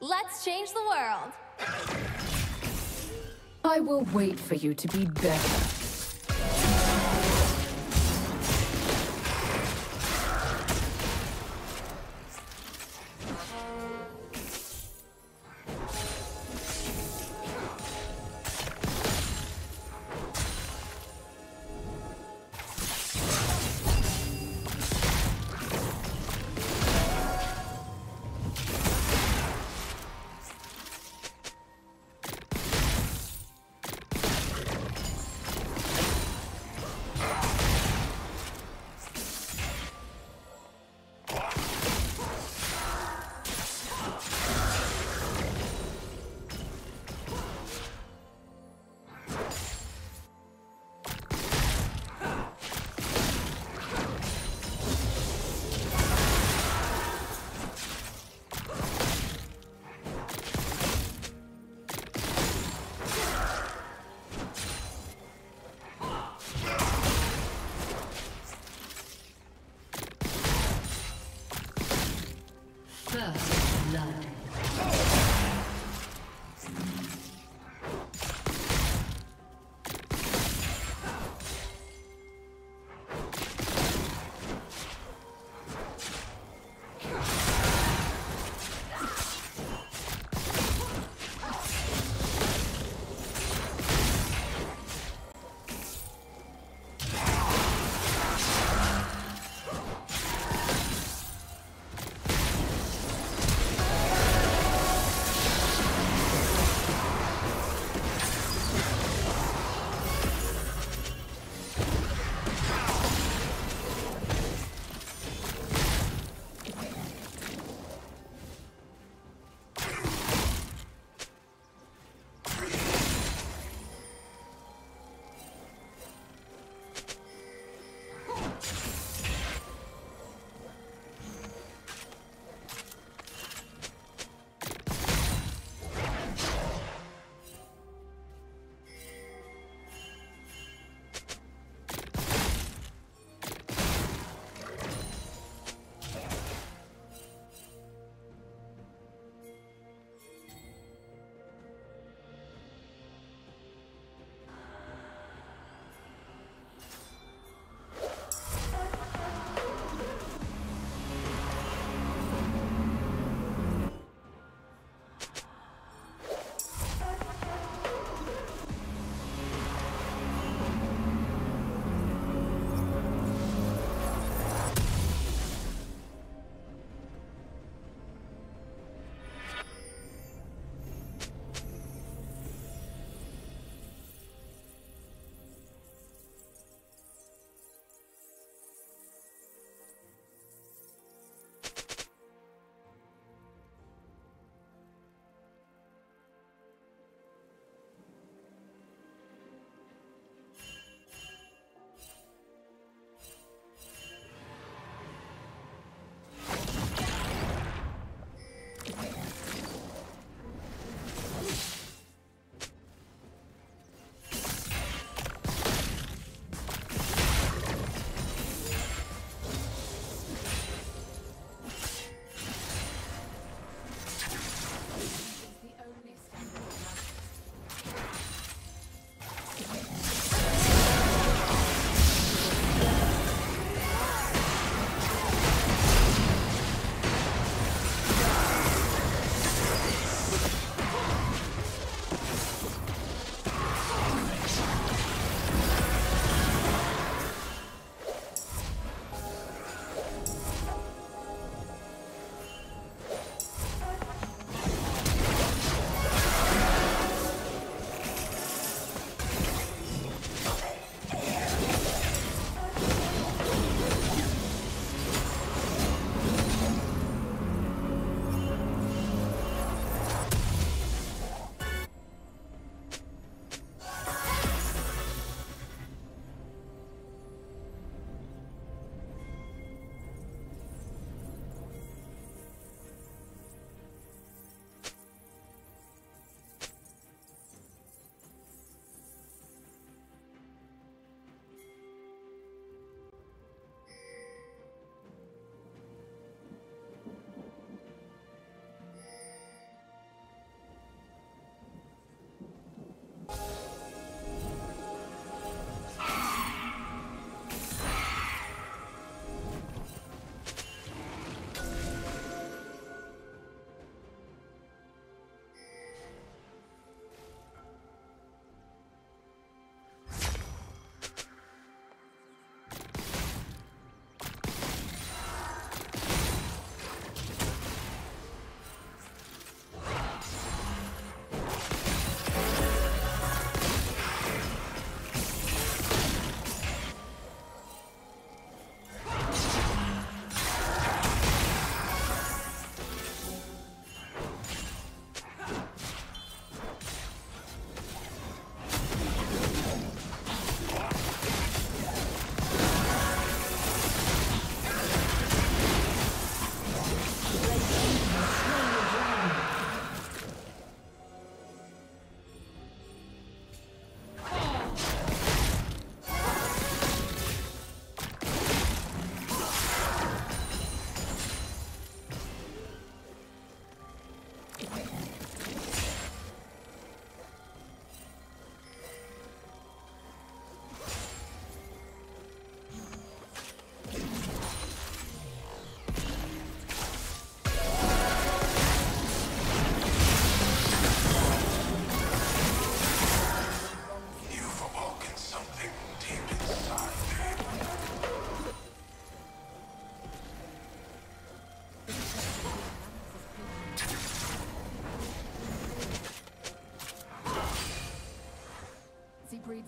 Let's change the world. I will wait for you to be better.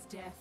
towards death.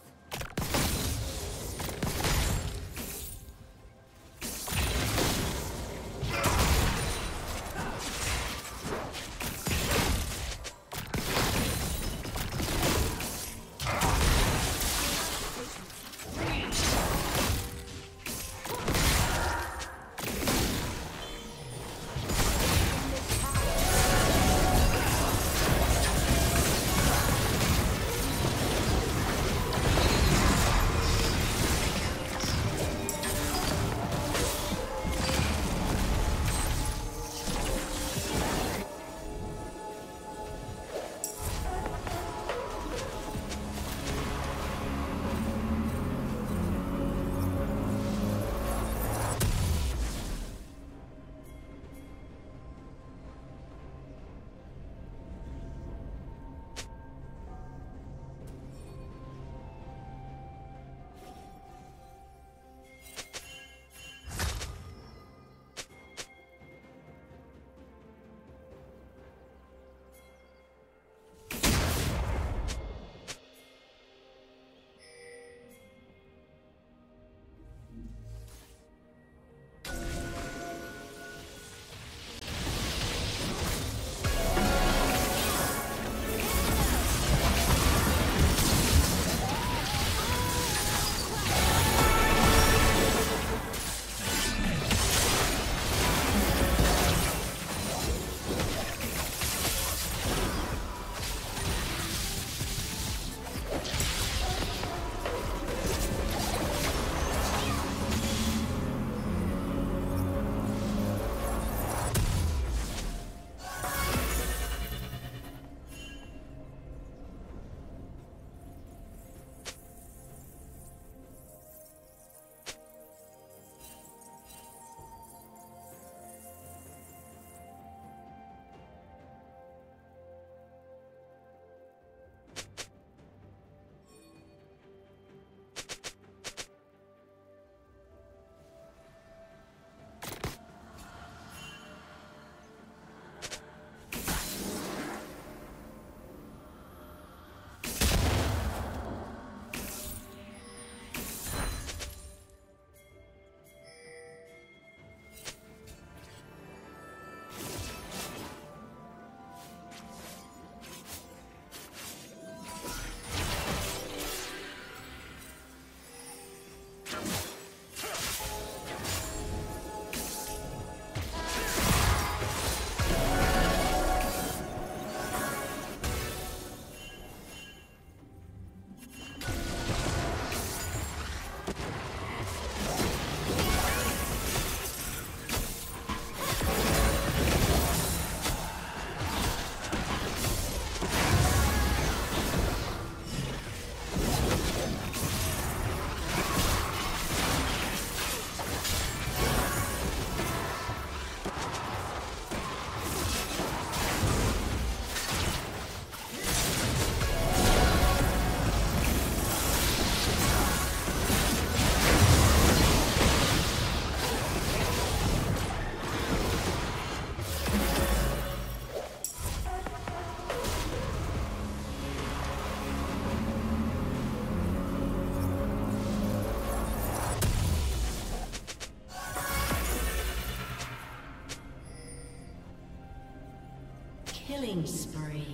Killing spree.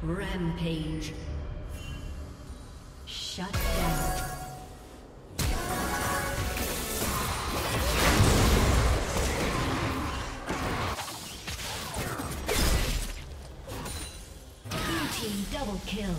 Rampage. Shut down. Blue team double kill.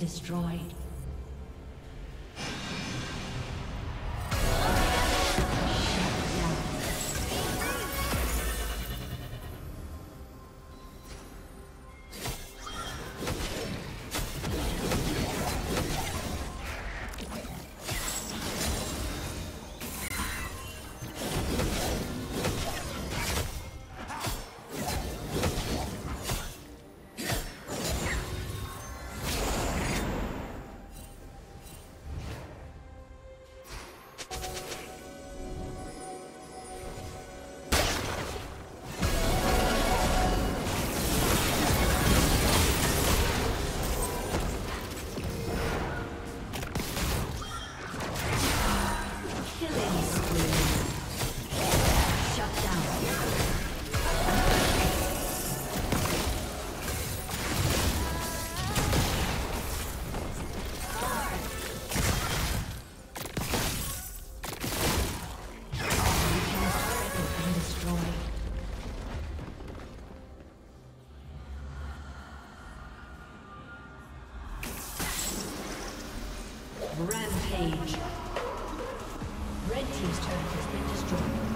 Destroyed. Rampage. Red team's turret has been destroyed.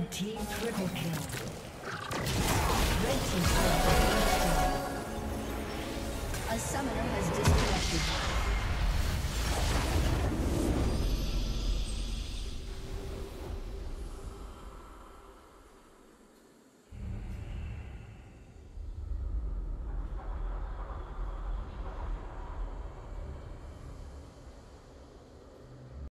Red team triple kill. Red team. A summoner has disconnected.